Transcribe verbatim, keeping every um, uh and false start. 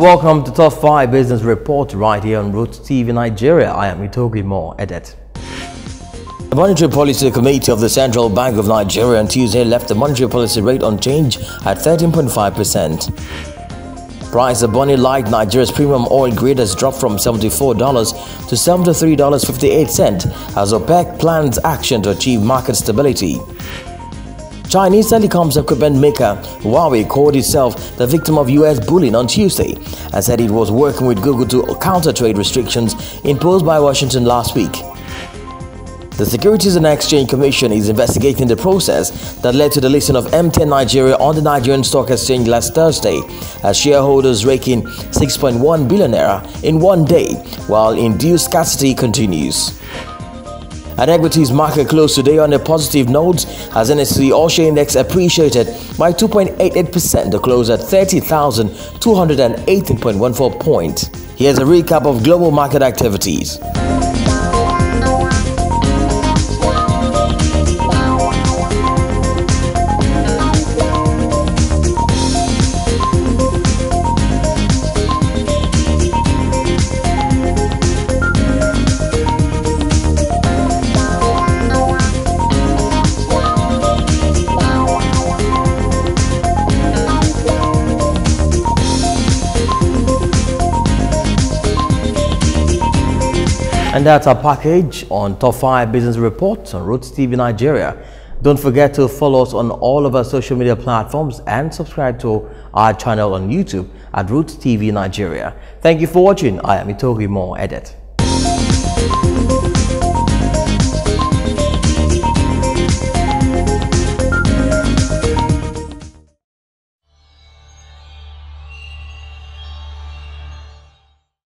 Welcome to Top five Business Report right here on Roots T V Nigeria. I am Itogi Moore, Edet. The Monetary Policy Committee of the Central Bank of Nigeria on Tuesday left the monetary policy rate unchanged at thirteen point five percent. Price of Bonny Light, Nigeria's premium oil grade, has dropped from seventy-four dollars to seventy-three dollars and fifty-eight cents as OPEC plans action to achieve market stability. Chinese telecoms equipment maker Huawei called itself the victim of U S bullying on Tuesday and said it was working with Google to counter trade restrictions imposed by Washington last week. The Securities and Exchange Commission is investigating the process that led to the listing of M T N Nigeria on the Nigerian Stock Exchange last Thursday, as shareholders raking six point one billion naira in one day, while induced scarcity continues. An equities market closed today on a positive note as N S E All Share Index appreciated by two point eight eight percent to close at thirty thousand two hundred eighteen point one four points. Here's a recap of global market activities. And that's our package on Top five Business Reports on Roots T V Nigeria. Don't forget to follow us on all of our social media platforms and subscribe to our channel on YouTube at Roots T V Nigeria. Thank you for watching. I am Itogi Moore, Edet.